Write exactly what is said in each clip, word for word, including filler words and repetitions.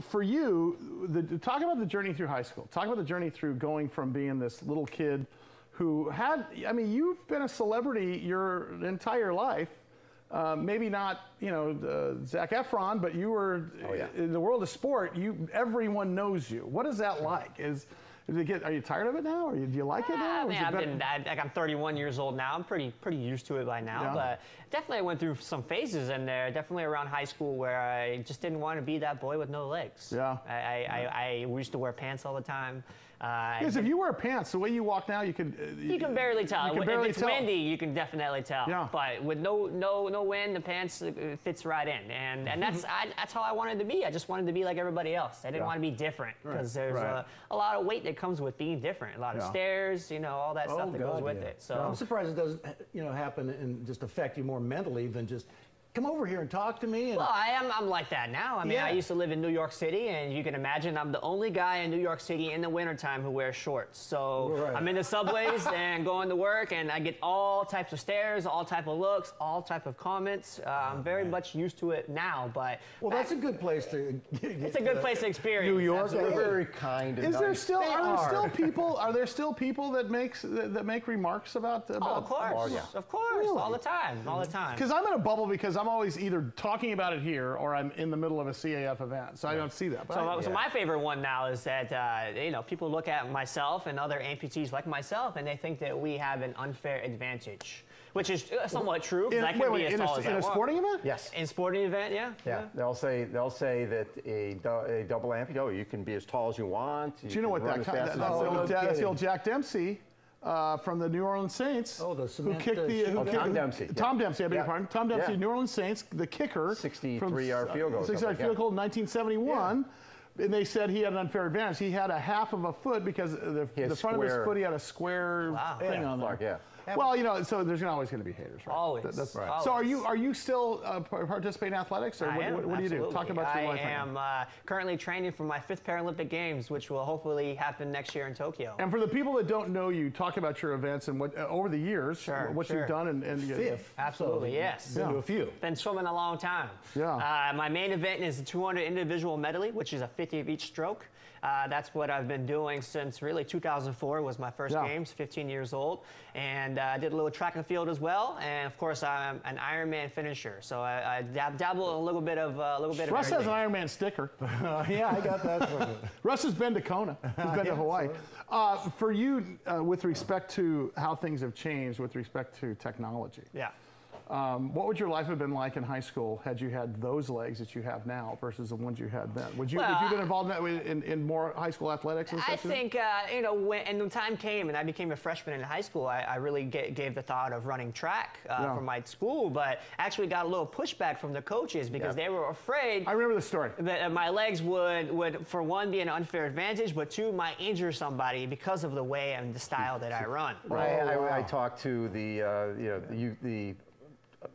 for you, the, talk about the journey through high school. Talk about the journey through going from being this little kid who had, I mean, you've been a celebrity your entire life. Uh, maybe not, you know, uh, Zac Efron, but you were, oh, yeah. in the world of sport, you everyone knows you. What is that like? Is, is it get, are you tired of it now? Or do you like yeah, it now? Man, I've been, I, like, I'm thirty-one years old now. I'm pretty pretty used to it by now. Yeah. But definitely I went through some phases in there, definitely around high school, where I just didn't want to be that boy with no legs. Yeah. I, I, yeah. I, I used to wear pants all the time. Uh, because if you wear pants, the way you walk now, you can uh, you, you can barely tell. You can barely if it's tell. windy, you can definitely tell. Yeah. But with no no no wind, the pants fits right in, and and that's I, that's how I wanted to be. I just wanted to be like everybody else. I didn't yeah. want to be different, because right. there's right. A, a lot of weight that comes with being different. A lot yeah. of stares, you know, all that oh, stuff that God, goes with yeah. it. So yeah. I'm surprised it doesn't you know happen and just affect you more mentally than just. Come over here and talk to me. And well, I am, I'm like that now. I mean, yeah. I used to live in New York City, and you can imagine I'm the only guy in New York City in the wintertime who wears shorts. So right. I'm in the subways and going to work, and I get all types of stares, all type of looks, all type of comments. Uh, oh, I'm very man. much used to it now, but... Well, that's I, a good place to... It's a good place to experience. New York, they're very kind and Is nice. There still, are, are there still people, are there still people that, makes, that, that make remarks about... about oh, of course. Oh, yeah. Of course. Really? All the time. All the time. Because I'm in a bubble because... I'm always either talking about it here or I'm in the middle of a C A F event, so right. I don't see that. But so, I, yeah. so my favorite one now is that uh, you know people look at myself and other amputees like myself, and they think that we have an unfair advantage, which is somewhat true. In, I can wait, be wait, as tall in a, as in a sporting event? Yes. In sporting event, yeah. Yeah. yeah. They'll say they'll say that a, do, a double amputee, oh, you can be as tall as you want. You Do you know what that? Com that that's, oh, the, that's the old Jack Dempsey. Uh, from the New Orleans Saints, oh, the who kicked the who oh, kicked, Tom Dempsey. Tom yeah. Dempsey, I beg your yeah. pardon. Tom Dempsey, yeah. New Orleans Saints, the kicker, sixty-three yard field goal, sixty-three yard field goal in nineteen seventy-one, yeah. and they said he had an unfair advantage. He had a half of a foot because the, the front of his foot he had a square wow. thing yeah. on there. Yeah. Well, you know, so there's always going to be haters, right? Always. That, that's right. Always. So are you are you still uh, participating in athletics, or what, am, what, what do you do? Talk about your I life. I am right uh, currently training for my fifth Paralympic Games, which will hopefully happen next year in Tokyo. And for the people that don't know you, talk about your events and what uh, over the years, sure, what sure. you've done. And, and fifth, absolutely, so, yes. Been yeah. to a few. Been swimming a long time. Yeah. Uh, my main event is the two hundred individual medley, which is a fifty of each stroke. Uh, that's what I've been doing since really two thousand four was my first yeah. games, fifteen years old, and. I uh, did a little track and field as well, and of course I'm an Ironman finisher, so I, I dab dabble in a little bit of a uh, little bit. Russ of has an Ironman sticker. Uh, yeah, I got that. From Russ has been to Kona. He's been yeah, to Hawaii. Uh, for you, uh, with respect to how things have changed, with respect to technology. Yeah. Um, what would your life have been like in high school had you had those legs that you have now versus the ones you had then? Would you well, would you been involved in, that, in, in more high school athletics? And I such think uh, you know when and the time came and I became a freshman in high school, I, I really get, gave the thought of running track uh, yeah. for my school, but actually got a little pushback from the coaches because yeah. they were afraid. I remember the story that my legs would would for one be an unfair advantage, but two might injure somebody because of the way and the style that I run. Right. Well, I, I, I talked to the uh, you know the. You, the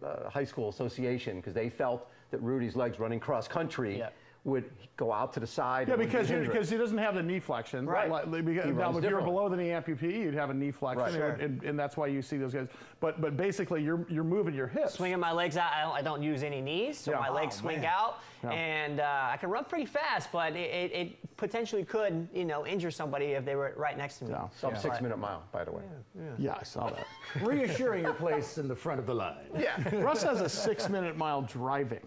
Uh, high school association because they felt that Rudy's legs running cross country yeah. would go out to the side. Yeah, because be because he doesn't have the knee flexion. Right. Like, like, because, now, if you're below the knee amputee, you'd have a knee flexion, right. sure. and, and that's why you see those guys. But but basically, you're you're moving your hips. Swinging my legs out. I don't, I don't use any knees, so yeah. my legs oh, swing man. out, yeah. and uh, I can run pretty fast. But it, it, it potentially could you know injure somebody if they were right next to me. No. Sub yeah. six minute mile, by the way. Yeah, yeah. yeah I saw that. Reassuring your place in the front of the line. Yeah. Russ has a six minute mile driving.